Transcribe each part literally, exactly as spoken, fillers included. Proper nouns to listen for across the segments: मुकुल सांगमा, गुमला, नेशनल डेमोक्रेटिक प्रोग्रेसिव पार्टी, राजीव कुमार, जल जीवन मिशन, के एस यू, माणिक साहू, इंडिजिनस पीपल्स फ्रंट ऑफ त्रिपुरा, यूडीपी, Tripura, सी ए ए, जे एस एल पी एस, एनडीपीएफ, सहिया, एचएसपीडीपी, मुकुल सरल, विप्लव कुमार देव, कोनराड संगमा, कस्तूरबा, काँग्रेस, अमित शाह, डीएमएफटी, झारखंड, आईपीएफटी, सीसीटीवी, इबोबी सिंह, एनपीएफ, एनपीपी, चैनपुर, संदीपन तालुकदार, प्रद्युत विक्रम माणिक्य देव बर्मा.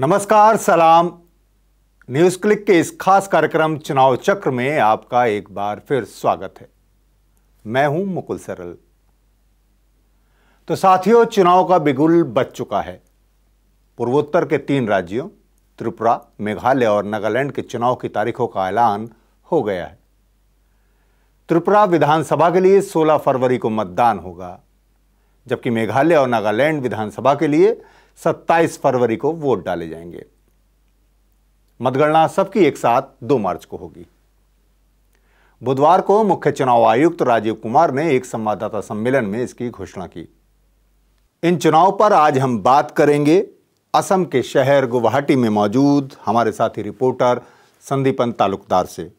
नमस्कार, सलाम। News click के इस खास कार्यक्रम चुनाव चक्र में आपका एक बार फिर स्वागत है। मैं हूं मुकुल सरल। तो साथियों, चुनाव का बिगुल बज चुका है। पूर्वोत्तर के तीन राज्यों त्रिपुरा, मेघालय और नागालैंड के चुनाव की तारीखों का ऐलान हो गया है। त्रिपुरा विधानसभा के लिए सोलह फरवरी को मतदान होगा, जबकि मेघालय और नागालैंड विधानसभा के लिए सत्ताईस फरवरी को वोट डाले जाएंगे। मतगणना सबकी एक साथ दो मार्च को होगी। बुधवार को मुख्य चुनाव आयुक्त राजीव कुमार ने एक संवाददाता सम्मेलन में इसकी घोषणा की। इन चुनाव पर आज हम बात करेंगे। असम के शहर गुवाहाटी में मौजूद हमारे साथी रिपोर्टर संदीपन तालुकदार से,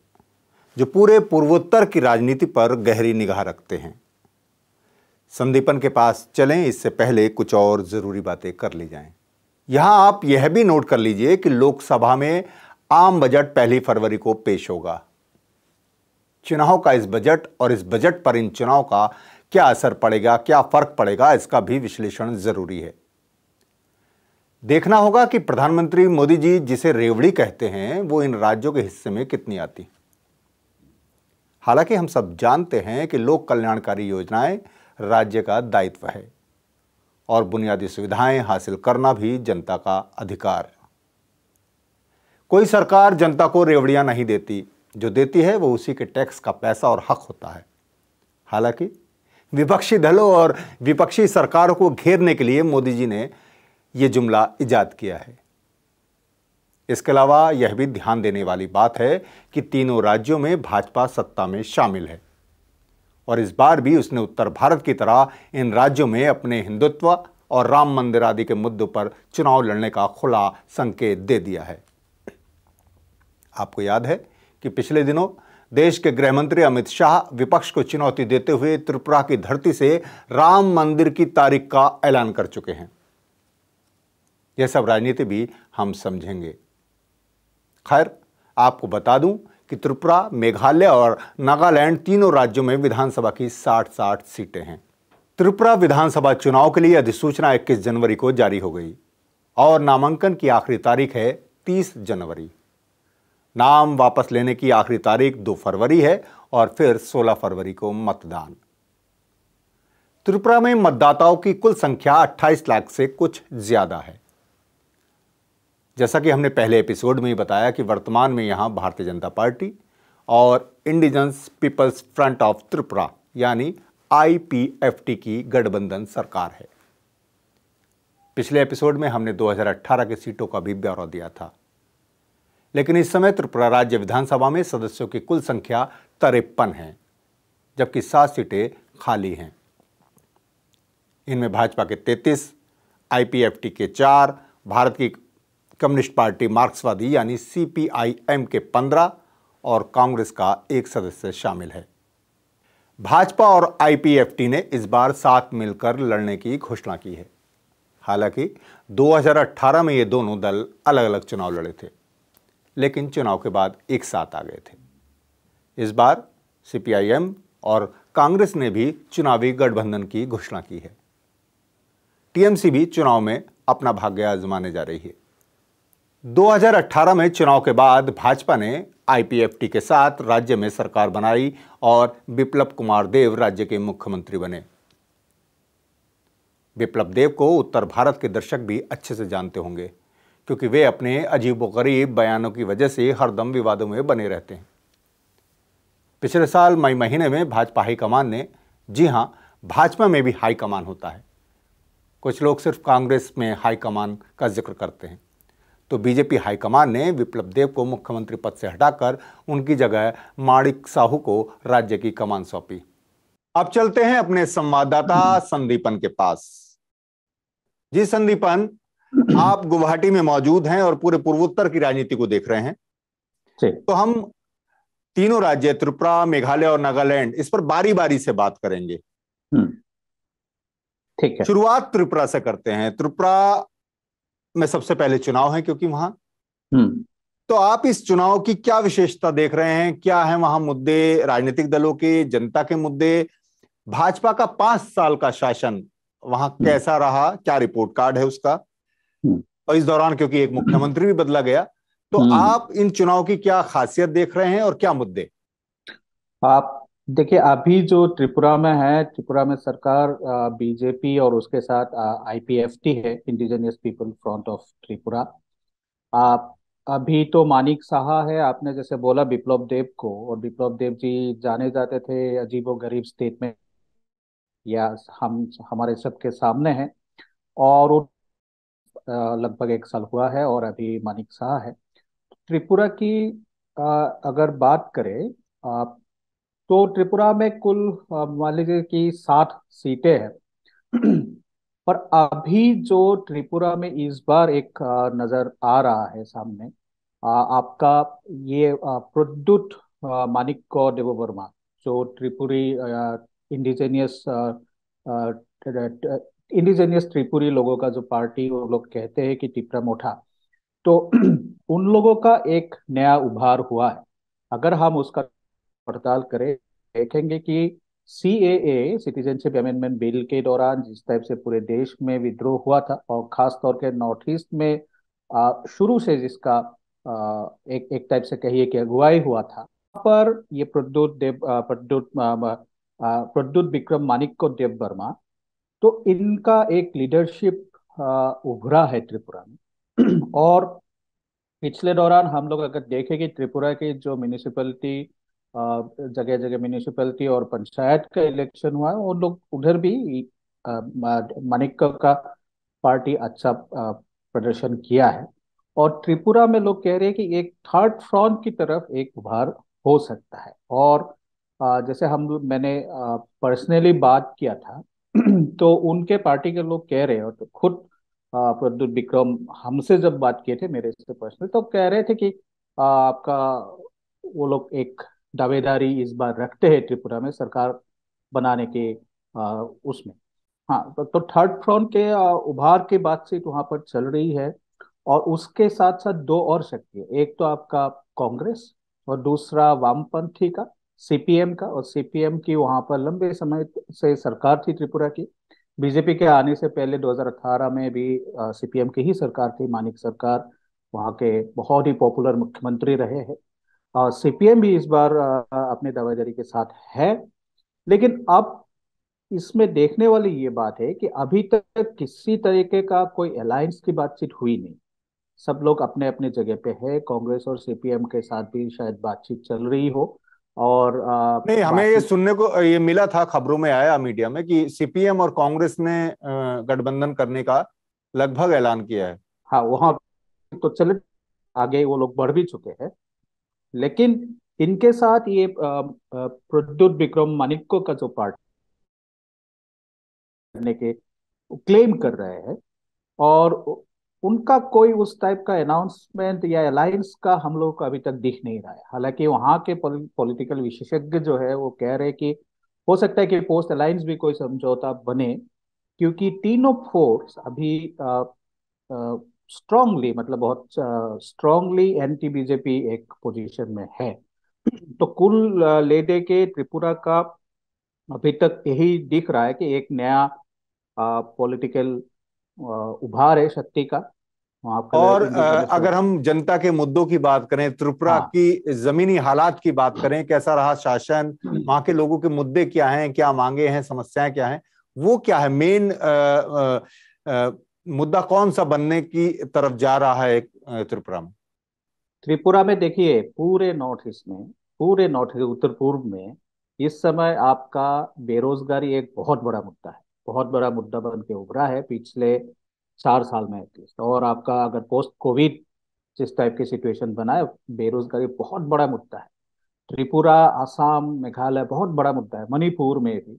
जो पूरे पूर्वोत्तर की राजनीति पर गहरी निगाह रखते हैं। संदीपन के पास चलें, इससे पहले कुछ और ज़रूरी बातें कर ली जाएं। यहाँ आप यह भी नोट कर लीजिए कि लोकसभा में आम बजट पहली फरवरी को पेश होगा। चुनाव का इस बजट और इस बजट पर इन चुनाव का क्या असर पड़ेगा, क्या फ़र्क पड़ेगा, इसका भी विश्लेषण ज़रूरी है। देखना होगा कि प्रधानमंत्री मोदी जी जिसे रेवड़ी कहते हैं, वो इन राज्यों के हिस्से में कितनी आती। हालांकि हम सब जानते हैं कि लोक कल्याणकारी योजनाएं राज्य का दायित्व है और बुनियादी सुविधाएं हासिल करना भी जनता का अधिकार है। कोई सरकार जनता को रेवड़ियां नहीं देती, जो देती है वो उसी के टैक्स का पैसा और हक होता है। हालांकि विपक्षी दलों और विपक्षी सरकारों को घेरने के लिए मोदी जी ने ये जुमला इजाद किया है। इसके अलावा यह भी ध्यान देने वाली बात है कि तीनों राज्यों में भाजपा सत्ता में शामिल है और इस बार भी उसने उत्तर भारत की तरह इन राज्यों में अपने हिंदुत्व और राम मंदिर आदि के मुद्दों पर चुनाव लड़ने का खुला संकेत दे दिया है। आपको याद है कि पिछले दिनों देश के गृहमंत्री अमित शाह विपक्ष को चुनौती देते हुए त्रिपुरा की धरती से राम मंदिर की तारीख का ऐलान कर चुके हैं। यह सब राजनीति भी हम समझेंगे। खैर, आपको बता दूं कि त्रिपुरा, मेघालय और नागालैंड तीनों राज्यों में विधानसभा की साठ साठ सीटें हैं। त्रिपुरा विधानसभा चुनाव के लिए अधिसूचना इक्कीस जनवरी को जारी हो गई और नामांकन की आखिरी तारीख है तीस जनवरी। नाम वापस लेने की आखिरी तारीख दो फरवरी है और फिर सोलह फरवरी को मतदान। त्रिपुरा में मतदाताओं की कुल संख्या अट्ठाईस लाख से कुछ ज्यादा है। जैसा कि हमने पहले एपिसोड में ही बताया कि वर्तमान में यहाँ भारतीय जनता पार्टी और इंडिजिनस पीपल्स फ्रंट ऑफ त्रिपुरा यानी आई पी एफ टी की गठबंधन सरकार है। पिछले एपिसोड में हमने दो हज़ार अठारह की सीटों का भी ब्यौरा दिया था, लेकिन इस समय त्रिपुरा राज्य विधानसभा में सदस्यों की कुल संख्या तिरपन है, जबकि सात सीटें खाली हैं। इनमें भाजपा के तैंतीस, आई पी एफ टी के चार, भारत की कम्युनिस्ट पार्टी मार्क्सवादी यानी सी पी आई एम के पंद्रह और कांग्रेस का एक सदस्य शामिल है। भाजपा और आई पी एफ टी ने इस बार साथ मिलकर लड़ने की घोषणा की है। हालांकि दो हज़ार अठारह में ये दोनों दल अलग अलग चुनाव लड़े थे, लेकिन चुनाव के बाद एक साथ आ गए थे। इस बार सी पी आई एम और कांग्रेस ने भी चुनावी गठबंधन की घोषणा की है। टी एम सी भी चुनाव में अपना भाग्य आजमाने जा रही है। दो हज़ार अठारह में चुनाव के बाद भाजपा ने आई पी एफ टी के साथ राज्य में सरकार बनाई और विप्लव कुमार देव राज्य के मुख्यमंत्री बने। विप्लव देव को उत्तर भारत के दर्शक भी अच्छे से जानते होंगे, क्योंकि वे अपने अजीबोगरीब बयानों की वजह से हरदम विवादों में बने रहते हैं। पिछले साल मई महीने में भाजपा हाईकमान ने, जी हाँ, भाजपा में भी हाईकमान होता है, कुछ लोग सिर्फ कांग्रेस में हाईकमान का जिक्र करते हैं, तो बीजेपी हाईकमान ने विप्लव देव को मुख्यमंत्री पद से हटाकर उनकी जगह माणिक साहू को राज्य की कमान सौंपी। अब चलते हैं अपने संवाददाता संदीपन के पास। जी संदीपन, आप गुवाहाटी में मौजूद हैं और पूरे पूर्वोत्तर की राजनीति को देख रहे हैं, तो हम तीनों राज्य त्रिपुरा, मेघालय और नागालैंड, इस पर बारी बारी से बात करेंगे। ठीक है, शुरुआत त्रिपुरा से करते हैं। त्रिपुरा में सबसे पहले चुनाव है, क्योंकि वहां तो आप इस चुनाव की क्या विशेषता देख रहे हैं? क्या है वहां मुद्दे राजनीतिक दलों के, जनता के मुद्दे? भाजपा का पांच साल का शासन वहां कैसा रहा, क्या रिपोर्ट कार्ड है उसका? और इस दौरान क्योंकि एक मुख्यमंत्री भी बदला गया, तो आप इन चुनाव की क्या खासियत देख रहे हैं और क्या मुद्दे? आप देखिए, अभी जो त्रिपुरा में है, त्रिपुरा में सरकार बीजेपी और उसके साथ आईपीएफटी है, इंडिजिनस पीपल्स फ्रंट ऑफ त्रिपुरा। आप अभी तो माणिक साहू है, आपने जैसे बोला विप्लव देव को, और विप्लव देव जी जाने जाते थे अजीबो गरीब स्टेटमेंट या हम हमारे सबके सामने है, और लगभग एक साल हुआ है और अभी माणिक साहू है। त्रिपुरा की अगर बात करें आप, तो त्रिपुरा में कुल मान लीजिए कि साठ सीटें हैं, पर अभी जो त्रिपुरा में इस बार एक नजर आ रहा है सामने, आपका ये प्रद्युत माणिक्य देव बर्मा जो त्रिपुरी इंडिजेनियस इंडिजेनियस त्रिपुरी लोगों का जो पार्टी, वो लोग कहते हैं कि त्रिपुरा मोटा, तो उन लोगों का एक नया उभार हुआ है। अगर हम उसका पड़ताल करें, देखेंगे कि सी ए ए citizenship amendment bill के दौरान जिस टाइप से पूरे देश में विद्रोह हुआ था, और खास तौर के नॉर्थ ईस्ट में शुरू से जिसका एक एक टाइप से कहिए कि अगुवाई हुआ था, पर ये प्रद्युत देव प्रद्युत प्रद्युत विक्रम माणिक्य देव बर्मा, तो इनका एक लीडरशिप उभरा है त्रिपुरा में। और पिछले दौरान हम लोग अगर देखें कि त्रिपुरा की जो म्यूनिसिपैलिटी, जगह जगह म्यूनिसिपैलिटी और पंचायत का इलेक्शन हुआ है, उन लोग उधर भी माणिक्य का पार्टी अच्छा प्रदर्शन किया है। और त्रिपुरा में लोग कह रहे हैं कि एक थर्ड फ्रंट की तरफ एक उभार हो सकता है। और जैसे हम मैंने पर्सनली बात किया था, तो उनके पार्टी के लोग कह रहे हैं, और तो खुद प्रद्युत विक्रम हमसे जब बात किए थे, मेरे से पर्सनल, तो कह रहे थे कि आपका वो लोग एक दावेदारी इस बार रखते हैं त्रिपुरा में सरकार बनाने के आ, उसमें। हाँ, तो थर्ड फ्रंट के आ, उभार की बातचीत वहां पर चल रही है। और उसके साथ साथ दो और शक्तियां, एक तो आपका कांग्रेस और दूसरा वामपंथी का सी पी आई एम का, और सी पी आई एम की वहां पर लंबे समय से सरकार थी त्रिपुरा की। बीजेपी के आने से पहले दो हज़ार अठारह में भी सी पी आई एम की ही सरकार थी, माणिक सरकार, वहाँ के बहुत ही पॉपुलर मुख्यमंत्री रहे हैं। और सी पी आई एम भी इस बार अपने दावेदारी के साथ है। लेकिन अब इसमें देखने वाली ये बात है कि अभी तक किसी तरीके का कोई अलायंस की बातचीत हुई नहीं, सब लोग अपने अपने जगह पे है। कांग्रेस और सी पी आई एम के साथ भी शायद बातचीत चल रही हो। और नहीं, हमें ये सुनने को ये मिला था, खबरों में आया मीडिया में, कि सी पी आई एम और कांग्रेस ने गठबंधन करने का लगभग ऐलान किया है। हाँ, वहाँ तो चले आगे वो लोग बढ़ भी चुके हैं, लेकिन इनके साथ ये प्रद्युत विक्रम माणिक्य का जो पार्ट करने के क्लेम कर रहे हैं, और उनका कोई उस टाइप का अनाउंसमेंट या अलायंस का हम लोग को अभी तक दिख नहीं रहा है। हालांकि वहाँ के पॉलिटिकल विशेषज्ञ जो है वो कह रहे हैं कि हो सकता है कि पोस्ट अलायंस भी कोई समझौता बने, क्योंकि तीनों फोर्स अभी आ, आ, स्ट्रांगली मतलब बहुत स्ट्रांगली एंटी बीजेपी एक पोजीशन में है। तो कुल ले दे के त्रिपुरा का अभी तक यही दिख रहा है कि एक नया पॉलिटिकल उभार है शक्ति का वहाँ पर। और अगर हम जनता के मुद्दों की बात करें, त्रिपुरा हाँ। की जमीनी हालात की बात करें, कैसा रहा शासन, वहाँ के लोगों के मुद्दे क्या हैं, क्या मांगे हैं, समस्याएं क्या हैं, वो क्या है, मेन मुद्दा कौन सा बनने की तरफ जा रहा है त्रिपुरा में? त्रिपुरा में देखिए, पूरे नॉर्थ ईस्ट में, पूरे नॉर्थ ईस्ट उत्तर पूर्व में इस समय आपका बेरोजगारी एक बहुत बड़ा मुद्दा है, बहुत बड़ा मुद्दा बन के उभरा है पिछले चार साल में एटलीस्ट। और आपका अगर पोस्ट कोविड जिस टाइप की सिचुएशन बना है, बेरोजगारी बहुत बड़ा मुद्दा है। त्रिपुरा, आसाम, मेघालय बहुत बड़ा मुद्दा है, मणिपुर में भी।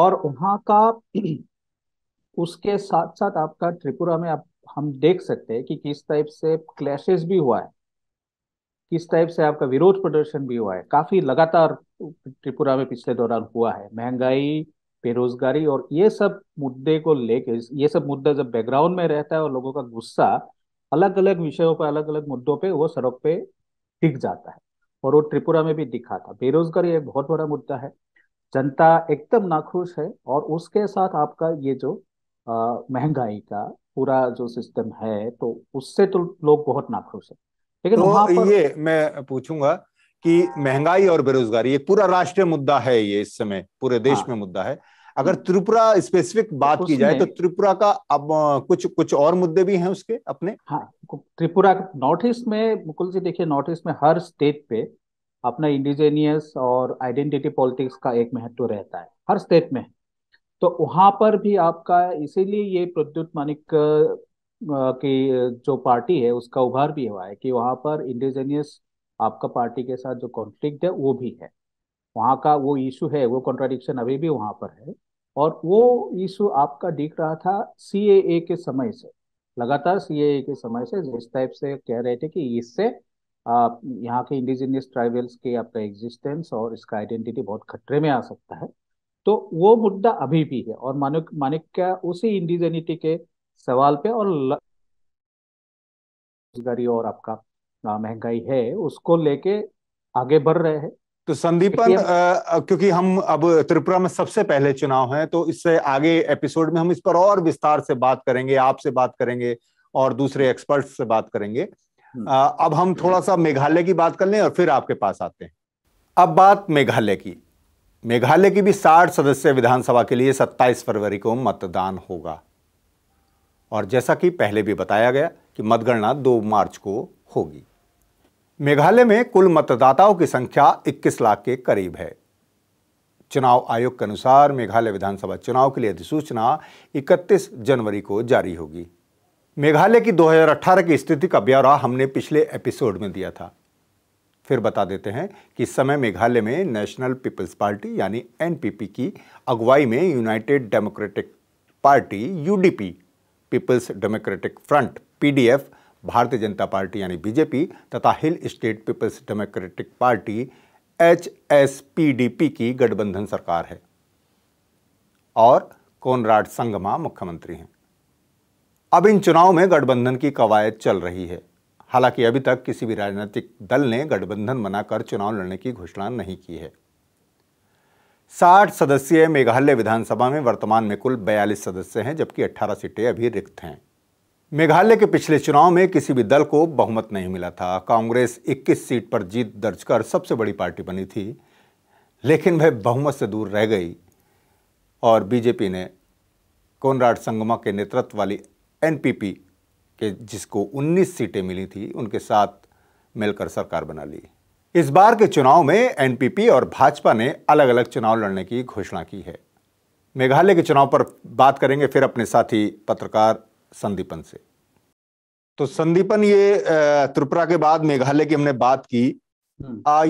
और वहाँ का उसके साथ साथ आपका त्रिपुरा में आप हम देख सकते हैं कि किस टाइप से क्लैशेस भी हुआ है, किस टाइप से आपका विरोध प्रदर्शन भी हुआ है, काफी लगातार त्रिपुरा में पिछले दौरान हुआ है। महंगाई, बेरोजगारी और ये सब मुद्दे को लेके, ये सब मुद्दा जब बैकग्राउंड में रहता है और लोगों का गुस्सा अलग अलग विषयों पर, अलग अलग मुद्दों पर, वो सड़क पे दिख जाता है, और वो त्रिपुरा में भी दिखा था। बेरोजगारी एक बहुत बड़ा मुद्दा है, जनता एकदम नाखुश है। और उसके साथ आपका ये जो महंगाई का पूरा जो सिस्टम है, तो उससे तो लोग बहुत नाखुश है। लेकिन तो वहां पर... ये मैं पूछूंगा कि महंगाई और बेरोजगारी एक पूरा राष्ट्रीय मुद्दा है, ये इस समय पूरे देश हाँ। में मुद्दा है। अगर त्रिपुरा स्पेसिफिक बात की जाए तो त्रिपुरा का अब कुछ कुछ और मुद्दे भी हैं उसके अपने। हाँ, त्रिपुरा नॉर्थ ईस्ट में मुकुल जी देखिए, नॉर्थ ईस्ट में हर स्टेट पे अपना इंडिजिनियस और आइडेंटिटी पॉलिटिक्स का एक महत्व रहता है, हर स्टेट में। तो वहां पर भी आपका, इसीलिए ये प्रद्युत माणिक्य की जो पार्टी है उसका उभार भी हुआ है कि वहां पर इंडिजिनियस आपका पार्टी के साथ जो कॉन्फ्लिक्ट है वो भी है, वहाँ का वो इशू है, वो कॉन्ट्राडिक्शन अभी भी वहाँ पर है। और वो इशू आपका दिख रहा था सीएए के समय से, लगातार सीएए के समय से, जिस टाइप से कह रहे थे कि इससे यहाँ के इंडिजिनियस ट्राइबल्स के आपका एग्जिस्टेंस और इसका आइडेंटिटी बहुत खतरे में आ सकता है। तो वो मुद्दा अभी भी है और मानिक मानिक्य उसी इंडिजिनिटी के सवाल पे और बेरोजगारी और आपका महंगाई है उसको लेके आगे बढ़ रहे हैं। तो संदीपन, क्योंकि हम अब त्रिपुरा में सबसे पहले चुनाव है, तो इससे आगे एपिसोड में हम इस पर और विस्तार से बात करेंगे, आपसे बात करेंगे और दूसरे एक्सपर्ट्स से बात करेंगे। आ, अब हम थोड़ा सा मेघालय की बात कर लें और फिर आपके पास आते हैं। अब बात मेघालय की। मेघालय की भी साठ सदस्यीय विधानसभा के लिए सत्ताईस फरवरी को मतदान होगा और जैसा कि पहले भी बताया गया कि मतगणना दो मार्च को होगी। मेघालय में कुल मतदाताओं की संख्या इक्कीस लाख के करीब है। चुनाव आयोग के अनुसार मेघालय विधानसभा चुनाव के लिए अधिसूचना इकतीस जनवरी को जारी होगी। मेघालय की दो हज़ार अठारह की स्थिति का ब्यौरा हमने पिछले एपिसोड में दिया था। फिर बता देते हैं कि इस समय मेघालय में नेशनल पीपल्स पार्टी यानी एनपीपी की अगुवाई में united democratic party यूडीपी, peoples democratic front PDF, Bharatiya Janata party यानी बीजेपी तथा hill state peoples democratic party एचएसपीडीपी की गठबंधन सरकार है और कोनराड संगमा मुख्यमंत्री हैं। अब इन चुनाव में गठबंधन की कवायद चल रही है। हालांकि अभी तक किसी भी राजनीतिक दल ने गठबंधन बनाकर चुनाव लड़ने की घोषणा नहीं की है। साठ सदस्यीय मेघालय विधानसभा में वर्तमान में कुल बयालीस सदस्य हैं, जबकि अट्ठारह सीटें अभी रिक्त हैं। मेघालय के पिछले चुनाव में किसी भी दल को बहुमत नहीं मिला था। कांग्रेस इक्कीस सीट पर जीत दर्ज कर सबसे बड़ी पार्टी बनी थी, लेकिन वह बहुमत से दूर रह गई और बीजेपी ने कोनराड संगमा के नेतृत्व वाली एनपीपी के, जिसको उन्नीस सीटें मिली थी, उनके साथ मिलकर सरकार बना ली। इस बार के चुनाव में एनपीपी और भाजपा ने अलग अलग चुनाव लड़ने की घोषणा की है। मेघालय के चुनाव पर बात करेंगे फिर अपने साथी पत्रकार संदीपन से। तो संदीपन, ये त्रिपुरा के बाद मेघालय की हमने बात की,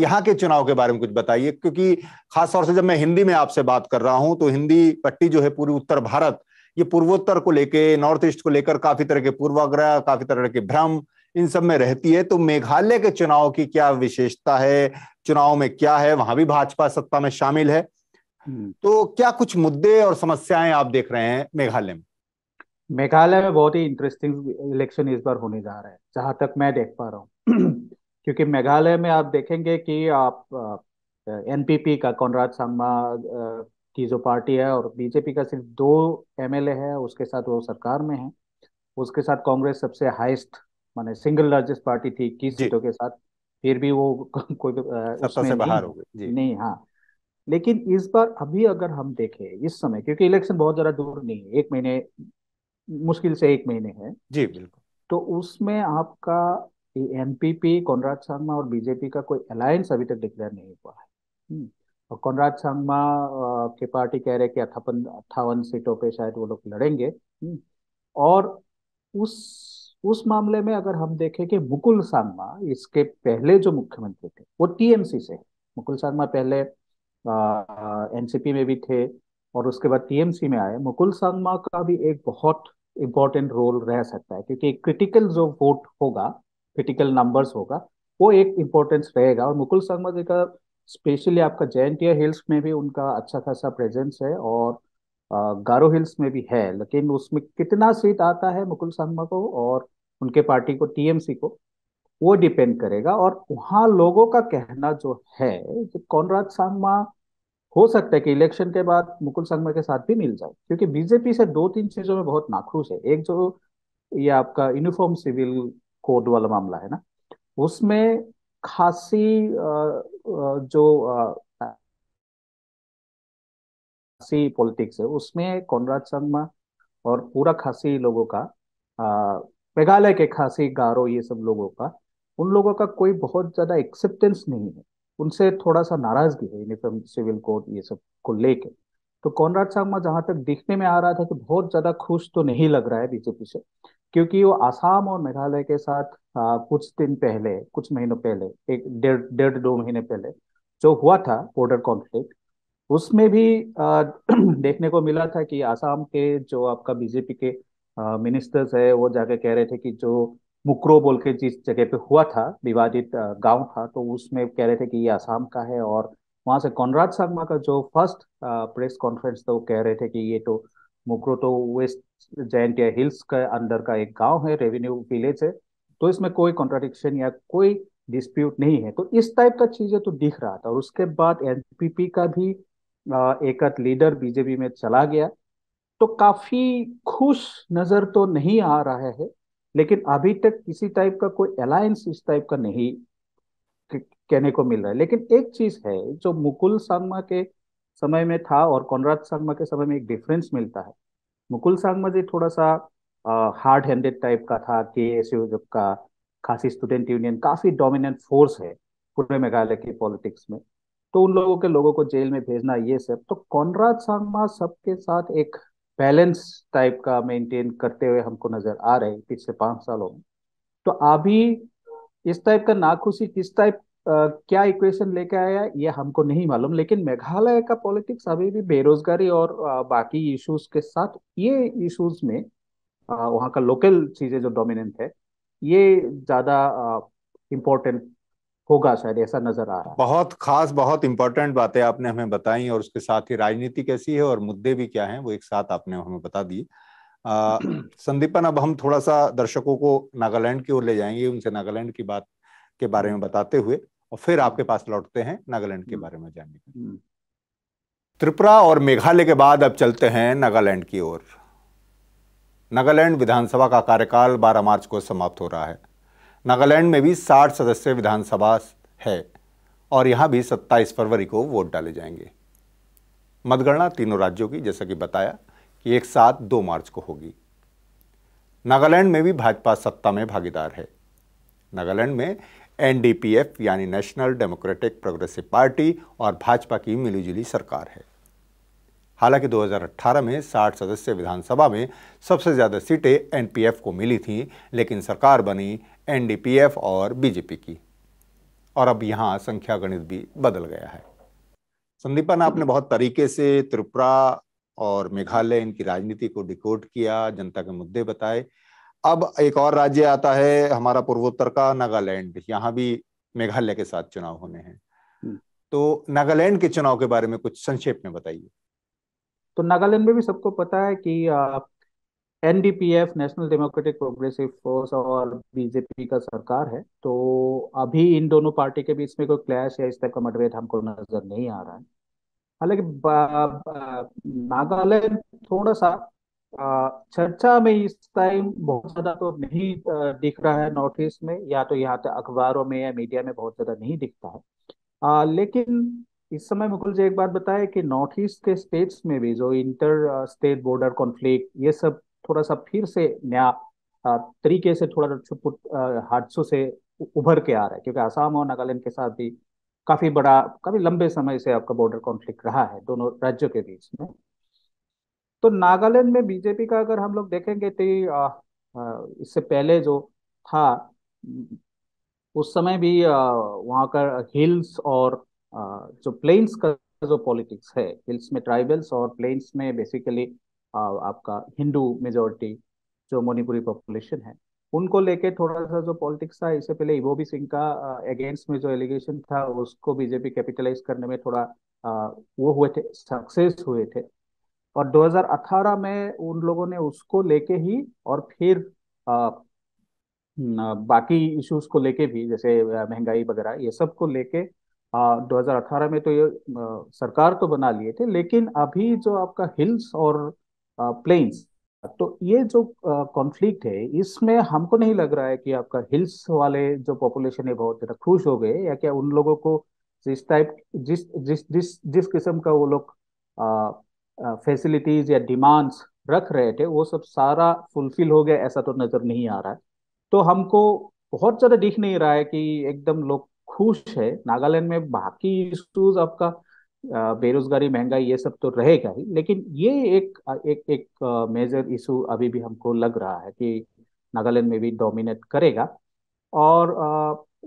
यहाँ के चुनाव के बारे में कुछ बताइए, क्योंकि खासतौर से जब मैं हिंदी में आपसे बात कर रहा हूँ तो हिंदी पट्टी जो है पूरी उत्तर भारत, ये पूर्वोत्तर को लेके, नॉर्थ ईस्ट को लेकर काफी तरह के पूर्वाग्रह, काफी तरह के भ्रम इन सब में रहती है। तो मेघालय के चुनाव की क्या विशेषता है, चुनाव में क्या है, वहां भी भाजपा सत्ता में शामिल है, तो क्या कुछ मुद्दे और समस्याएं आप देख रहे हैं मेघालय में? मेघालय में बहुत ही इंटरेस्टिंग इलेक्शन इस बार होने जा रहा है, जहां तक मैं देख पा रहा हूँ क्योंकि मेघालय में आप देखेंगे कि आप एनपीपी का कोनराड संगमा की जो पार्टी है और बीजेपी का सिर्फ दो एमएलए है, उसके साथ वो सरकार में है। उसके साथ कांग्रेस सबसे हाईएस्ट माने सिंगल लार्जेस्ट पार्टी थी इक्कीस सीटों के साथ, फिर भी वो कोई सत्ता से बाहर हो गई नहीं। हाँ, लेकिन इस बार अभी अगर हम देखें इस समय, क्योंकि इलेक्शन बहुत ज्यादा दूर नहीं है, एक महीने मुश्किल से एक महीने है जी, बिल्कुल, तो उसमें आपका एनपीपी, कोनराड संगमा और बीजेपी का कोई अलायंस अभी तक डिक्लेयर नहीं हुआ है। और कोनराड संगमा के पार्टी कह रहे कि अठावन अट्ठावन सीटों पे शायद वो लोग लड़ेंगे। और उस उस मामले में अगर हम देखें कि मुकुल सांगमा, इसके पहले जो मुख्यमंत्री थे वो टीएमसी से है। मुकुल सांगमा पहले एनसीपी में भी थे और उसके बाद टीएमसी में आए। मुकुल सांगमा का भी एक बहुत इम्पोर्टेंट रोल रह सकता है, क्योंकि क्रिटिकल जो वोट होगा, क्रिटिकल नंबर्स होगा, वो एक इम्पोर्टेंस रहेगा। और मुकुल सांगमा जी का स्पेशली आपका जयंतिया हिल्स में भी उनका अच्छा खासा प्रेजेंस है और गारो हिल्स में भी है, लेकिन उसमें कितना सीट आता है मुकुल सांगमा को और उनके पार्टी को टीएमसी को, वो डिपेंड करेगा। और वहाँ लोगों का कहना जो है, कोनराड संगमा हो सकता है कि इलेक्शन के बाद मुकुल संगमा के साथ भी मिल जाए, क्योंकि बीजेपी से दो तीन चीजों में बहुत नाखुश है। एक जो ये आपका यूनिफॉर्म सिविल कोड वाला मामला है ना, उसमें खासी जो खासी पॉलिटिक्स है उसमें कोनराड संगमा और पूरा खासी लोगों का, मेघालय के खासी गारो ये सब लोगों का, उन लोगों का कोई बहुत ज्यादा एक्सेप्टेंस नहीं है, उनसे थोड़ा सा नाराजगी है यूनिफॉर्म सिविल कोड ये सब को लेके। तो कोनराड संगमा जहां तक दिखने में आ रहा था कि बहुत ज्यादा खुश तो नहीं लग रहा है बीजेपी से, क्योंकि वो आसाम और मेघालय के साथ आ, कुछ दिन पहले कुछ महीनों पहले एक डेढ़ डेढ़ दो महीने पहले जो हुआ था बॉर्डर कॉन्फ्लिक्ट, उसमें भी आ, देखने को मिला था कि आसाम के जो आपका बीजेपी के आ, मिनिस्टर्स है वो जाके कह रहे थे कि जो मुकरो बोल के जिस जगह पे हुआ था विवादित गांव था, तो उसमें कह रहे थे कि ये आसाम का है, और वहां से कोनराड संगमा का जो फर्स्ट प्रेस कॉन्फ्रेंस था वो कह रहे थे कि ये तो मुकरो तो वेस्ट जयंतिया हिल्स के अंदर का एक गांव है, रेवेन्यू विलेज है, तो इसमें कोई कॉन्ट्राडिक्शन या कोई डिस्प्यूट नहीं है। तो इस टाइप का चीजें तो दिख रहा था। और उसके बाद एनपीपी का भी एक आध लीडर बीजेपी में चला गया, तो काफी खुश नजर तो नहीं आ रहा है, लेकिन अभी तक किसी टाइप का कोई अलायंस इस टाइप का नहीं कहने को मिल रहा है। लेकिन एक चीज है जो मुकुल सांगमा के समय में था और कोनराड संगमा के समय में एक डिफरेंस मिलता है। मुकुल सांगमा जी थोड़ा सा हार्ड हैंडेड टाइप का था, के एस यू का खासी स्टूडेंट यूनियन काफी डोमिनेंट फोर्स है पूरे मेघालय की पॉलिटिक्स में, तो उन लोगों के लोगों को जेल में भेजना ये सब। तो कोनराड संगमा सबके साथ एक बैलेंस टाइप का मेंटेन करते हुए हमको नजर आ रहे पिछले पांच सालों में। तो अभी इस टाइप का नाखुशी किस टाइप क्या इक्वेशन लेके आया ये हमको नहीं मालूम, लेकिन मेघालय का पॉलिटिक्स अभी भी बेरोजगारी और आ, बाकी इश्यूज के साथ ये इश्यूज में आ, वहाँ का लोकल चीजें जो डोमिनेंट है ये ज्यादा इम्पोर्टेंट होगा, शायद ऐसा नजर आ रहा है। बहुत खास बहुत इंपॉर्टेंट बातें आपने हमें बताई, और उसके साथ ही राजनीति कैसी है और मुद्दे भी क्या हैं वो एक साथ आपने हमें बता दिए। संदीपन, अब हम थोड़ा सा दर्शकों को नागालैंड की ओर ले जाएंगे, उनसे नागालैंड की बात के बारे में बताते हुए, और फिर आपके पास लौटते हैं नागालैंड के बारे में जानेंगे। त्रिपुरा और मेघालय के बाद अब चलते हैं नागालैंड की ओर। नागालैंड विधानसभा का कार्यकाल बारह मार्च को समाप्त हो रहा है। नागालैंड में भी साठ सदस्यीय विधानसभा है और यहाँ भी सत्ताईस फरवरी को वोट डाले जाएंगे। मतगणना तीनों राज्यों की, जैसा कि बताया, कि एक साथ दो मार्च को होगी। नागालैंड में भी भाजपा सत्ता में भागीदार है। नागालैंड में एनडीपीएफ यानी नेशनल डेमोक्रेटिक प्रोग्रेसिव पार्टी और भाजपा की मिलीजुली सरकार है। हालांकि दो हज़ार अठारह में साठ सदस्यीय विधानसभा में सबसे ज़्यादा सीटें एनपीएफ को मिली थीं, लेकिन सरकार बनी एनडीपीएफ और बीजेपी की, और अब यहाँ संख्या गणित भी बदल गया है। संदीपन, आपने बहुत तरीके से त्रिपुरा और मेघालय इनकी राजनीति को डिकोड किया, जनता के मुद्दे बताए। अब एक और राज्य आता है हमारा पूर्वोत्तर का, नागालैंड। यहाँ भी मेघालय के साथ चुनाव होने हैं, तो नागालैंड के चुनाव के बारे में कुछ संक्षेप में बताइए। तो नागालैंड में भी सबको पता है कि आ... एनडीपीएफ national democratic progressive force और बीजेपी का सरकार है, तो अभी इन दोनों पार्टी के बीच में कोई क्लैश या इस तरह का मतभेद हमको नजर नहीं आ रहा है। हालांकि नागालैंड थोड़ा सा चर्चा में इस टाइम बहुत ज्यादा तो नहीं दिख रहा है नॉर्थ ईस्ट में, या तो यहाँ तक अखबारों में या मीडिया में बहुत ज्यादा नहीं दिखता है। आ, लेकिन इस समय मुकुल जी एक बात बताए कि नॉर्थ ईस्ट के स्टेट्स में भी जो इंटर स्टेट बॉर्डर कॉन्फ्लिक्ट ये सब थोड़ा सा फिर से नया तरीके से थोड़ा छुटपुट हादसों से उभर के आ रहा है, क्योंकि आसाम और नागालैंड के साथ भी काफी बड़ा काफी लंबे समय से आपका बॉर्डर कॉन्फ्लिक्ट रहा है दोनों राज्यों के बीच में। तो नागालैंड में बीजेपी का अगर हम लोग देखेंगे तो इससे पहले जो था उस समय भी वहाँ का हिल्स और आ, जो प्लेन्स का जो पॉलिटिक्स है, हिल्स में ट्राइबल्स और प्लेन्स में बेसिकली आपका हिंदू मेजोरिटी जो मणिपुरी पॉपुलेशन है उनको लेके थोड़ा सा जो पॉलिटिक्स था। इससे पहले इबोबी सिंह का अगेंस्ट में जो एलिगेशन था उसको बीजेपी कैपिटलाइज करने में थोड़ा आ, वो हुए थे, सक्सेस हुए थे, और दो हज़ार अठारह में उन लोगों ने उसको लेके ही और फिर आ, बाकी इश्यूज को लेके भी जैसे महंगाई वगैरह ये सब को लेके दो हज़ार अठारह में तो ये आ, सरकार तो बना लिए थे। लेकिन अभी जो आपका हिल्स और प्लेन्स तो ये जो कॉन्फ्लिक्ट है इसमें हमको नहीं लग रहा है कि आपका हिल्स वाले जो पॉपुलेशन है बहुत ज्यादा खुश हो गए, या क्या उन लोगों को जिस टाइप जिस जिस जिस जिस किस्म का वो लोग फैसिलिटीज या डिमांड्स रख रहे थे वो सब सारा फुलफिल हो गया ऐसा तो नजर नहीं आ रहा है। तो हमको बहुत ज्यादा दिख नहीं रहा है कि एकदम लोग खुश है नागालैंड में। बाकी इश्यूज आपका बेरोजगारी, महंगाई, ये सब तो रहेगा ही, लेकिन ये एक एक एक मेजर इशू अभी भी हमको लग रहा है कि नागालैंड में भी डोमिनेट करेगा। और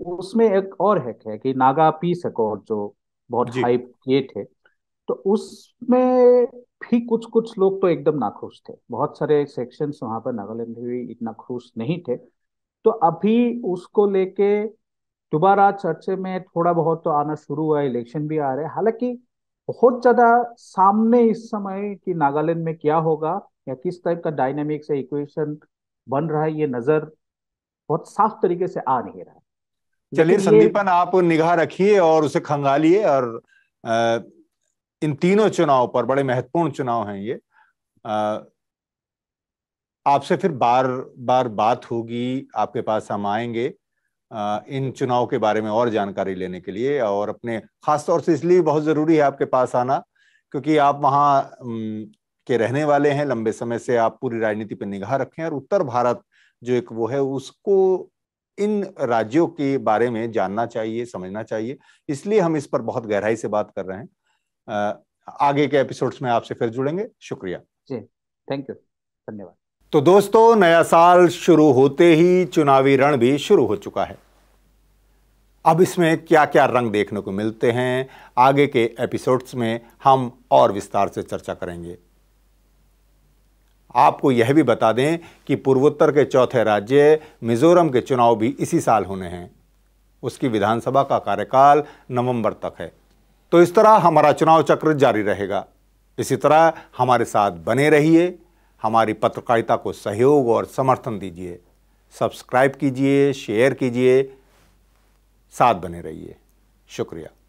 उसमें एक और हैक है कि नागा पीस अकॉर्ड जो बहुत हाइप किए थे, तो उसमें भी कुछ कुछ लोग तो एकदम नाखुश थे, बहुत सारे सेक्शंस वहां पर नागालैंड में भी इतना खुश नहीं थे। तो अभी उसको लेके दोबारा चर्चे में थोड़ा बहुत तो आना शुरू हुआ, इलेक्शन भी आ रहे हैं। हालांकि बहुत ज्यादा सामने इस समय कि नागालैंड में क्या होगा या किस टाइप का डायनामिक्स या इक्वेशन बन रहा है ये नजर बहुत साफ तरीके से आ नहीं रहा है। चलिए संदीपन, आप निगाह रखिए और उसे खंगालिए, और आ, इन तीनों चुनाव पर, बड़े महत्वपूर्ण चुनाव हैं ये, आपसे फिर बार बार बात होगी, आपके पास हम आएंगे इन चुनाव के बारे में और जानकारी लेने के लिए। और अपने खास तौर से इसलिए बहुत ज़रूरी है आपके पास आना क्योंकि आप वहाँ के रहने वाले हैं, लंबे समय से आप पूरी राजनीति पर निगाह रखें और उत्तर भारत जो एक वो है उसको, इन राज्यों के बारे में जानना चाहिए, समझना चाहिए, इसलिए हम इस पर बहुत गहराई से बात कर रहे हैं। आगे के एपिसोड्स में आपसे फिर जुड़ेंगे। शुक्रिया जी, थैंक यू, धन्यवाद। तो दोस्तों, नया साल शुरू होते ही चुनावी रण भी शुरू हो चुका है। अब इसमें क्या क्या रंग देखने को मिलते हैं, आगे के एपिसोड्स में हम और विस्तार से चर्चा करेंगे। आपको यह भी बता दें कि पूर्वोत्तर के चौथे राज्य मिजोरम के चुनाव भी इसी साल होने हैं। उसकी विधानसभा का कार्यकाल नवंबर तक है। तो इस तरह हमारा चुनाव चक्र जारी रहेगा। इसी तरह हमारे साथ बने रहिए, हमारी पत्रकारिता को सहयोग और समर्थन दीजिए, सब्सक्राइब कीजिए, शेयर कीजिए, साथ बने रहिए। शुक्रिया।